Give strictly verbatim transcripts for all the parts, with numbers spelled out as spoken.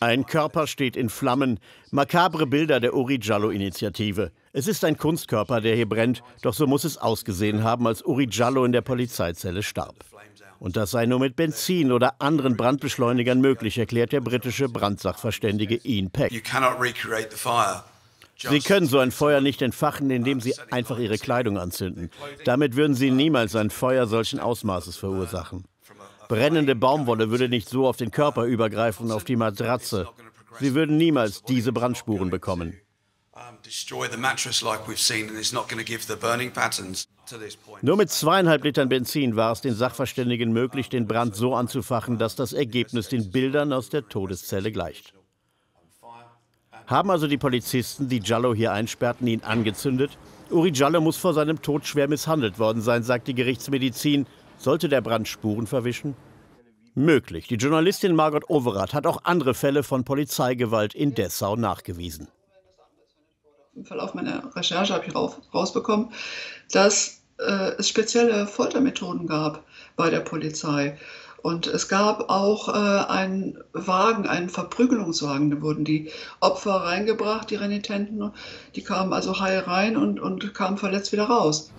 Ein Körper steht in Flammen. Makabre Bilder der Oury Jalloh-Initiative. Es ist ein Kunstkörper, der hier brennt. Doch so muss es ausgesehen haben, als Oury Jalloh in der Polizeizelle starb. Und das sei nur mit Benzin oder anderen Brandbeschleunigern möglich, erklärt der britische Brandsachverständige Ian Peck. Sie können so ein Feuer nicht entfachen, indem Sie einfach Ihre Kleidung anzünden. Damit würden Sie niemals ein Feuer solchen Ausmaßes verursachen. Brennende Baumwolle würde nicht so auf den Körper übergreifen und auf die Matratze. Sie würden niemals diese Brandspuren bekommen. Nur mit zweieinhalb Litern Benzin war es den Sachverständigen möglich, den Brand so anzufachen, dass das Ergebnis den Bildern aus der Todeszelle gleicht. Haben also die Polizisten, die Jalloh hier einsperrten, ihn angezündet? Oury Jalloh muss vor seinem Tod schwer misshandelt worden sein, sagt die Gerichtsmedizin. Sollte der Brand Spuren verwischen? Möglich. Die Journalistin Margot Overath hat auch andere Fälle von Polizeigewalt in Dessau nachgewiesen. Im Verlauf meiner Recherche habe ich rausbekommen, dass äh, es spezielle Foltermethoden gab bei der Polizei. Und es gab auch äh, einen Wagen, einen Verprügelungswagen. Da wurden die Opfer reingebracht, die Renitenten. Die kamen also heil rein und, und kamen verletzt wieder raus.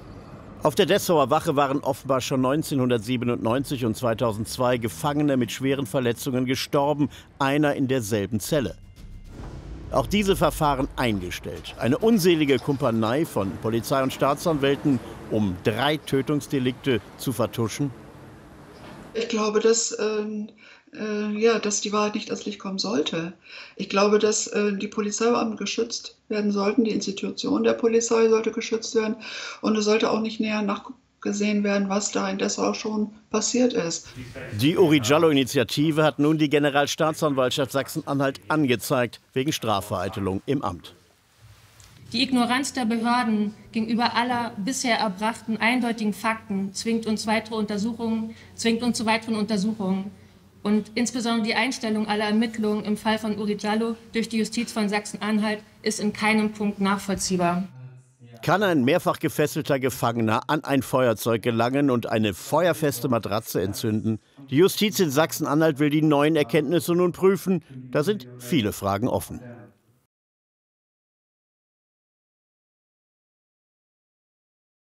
Auf der Dessauer Wache waren offenbar schon neunzehnhundertsiebenundneunzig und zweitausendzwei Gefangene mit schweren Verletzungen gestorben, einer in derselben Zelle. Auch diese Verfahren eingestellt. Eine unselige Kumpanei von Polizei und Staatsanwälten, um drei Tötungsdelikte zu vertuschen. Ich glaube, dass, äh, äh, ja, dass die Wahrheit nicht ans Licht kommen sollte. Ich glaube, dass äh, die Polizeibeamten geschützt werden sollten, die Institution der Polizei sollte geschützt werden und es sollte auch nicht näher nachgesehen werden, was da in Dessau schon passiert ist. Die Oury Jalloh-Initiative hat nun die Generalstaatsanwaltschaft Sachsen-Anhalt angezeigt wegen Strafvereitelung im Amt. Die Ignoranz der Behörden gegenüber aller bisher erbrachten eindeutigen Fakten zwingt uns, weitere Untersuchungen, zwingt uns zu weiteren Untersuchungen und insbesondere die Einstellung aller Ermittlungen im Fall von Oury Jalloh durch die Justiz von Sachsen-Anhalt ist in keinem Punkt nachvollziehbar. Kann ein mehrfach gefesselter Gefangener an ein Feuerzeug gelangen und eine feuerfeste Matratze entzünden? Die Justiz in Sachsen-Anhalt will die neuen Erkenntnisse nun prüfen. Da sind viele Fragen offen.